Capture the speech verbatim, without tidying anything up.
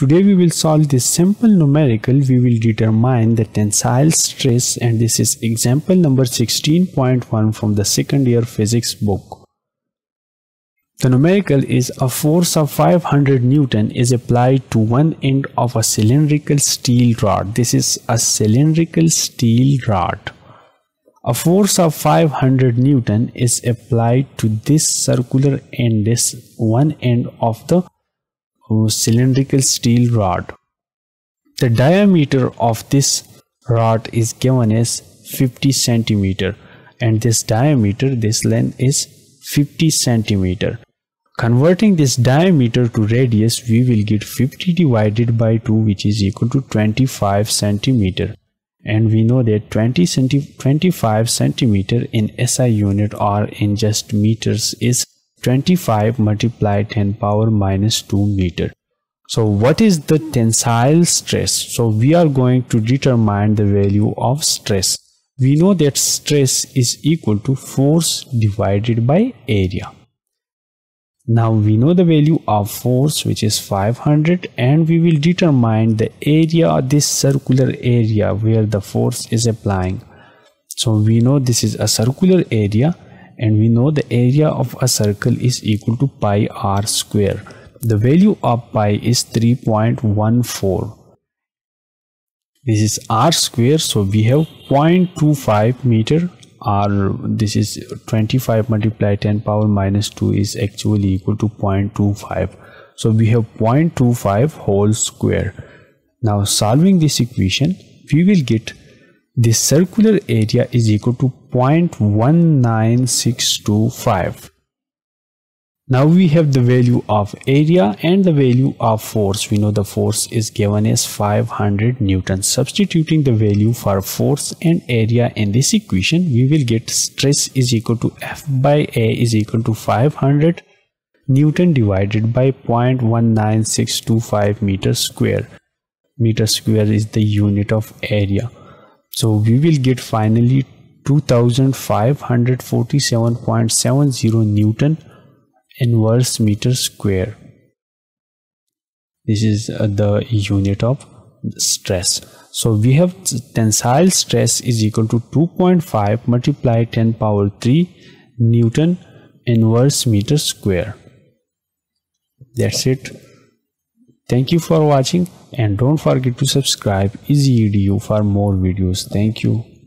Today we will solve this simple numerical. We will determine the tensile stress, and this is example number sixteen point one from the second year physics book. The numerical is a force of five hundred newton is applied to one end of a cylindrical steel rod. This is a cylindrical steel rod. A force of five hundred newton is applied to this circular end, this one end of the cylindrical steel rod. The diameter of this rod is given as fifty centimeter, and this diameter, this length is fifty centimeter. Converting this diameter to radius, we will get fifty divided by two, which is equal to twenty-five centimeter, and we know that twenty centi twenty-five centimeter in S I unit or in just meters is twenty-five multiplied ten power minus two meter. So what is the tensile stress? So we are going to determine the value of stress. We know that stress is equal to force divided by area. Now we know the value of force, which is five hundred, and we will determine the area, this circular area where the force is applying. So we know this is a circular area, and we know the area of a circle is equal to pi r square. The value of pi is three point one four. This is r square, so we have zero point two five meter. R, this is twenty-five multiplied ten power minus two is actually equal to zero point two five. So we have zero point two five whole square. Now solving this equation, we will get this circular area is equal to zero point one nine six two five. Now we have the value of area and the value of force. We know the force is given as five hundred newton. Substituting the value for force and area in this equation, we will get stress is equal to F by A is equal to five hundred newton divided by zero point one nine six two five meter square. Meter square is the unit of area. So we will get finally two thousand five hundred forty-seven point seven zero newton inverse meter square. This is uh, the unit of stress. So we have tensile stress is equal to two point five multiplied ten power three newton inverse meter square. That's it. Thank you for watching, and don't forget to subscribe EasyEdu for more videos. Thank you.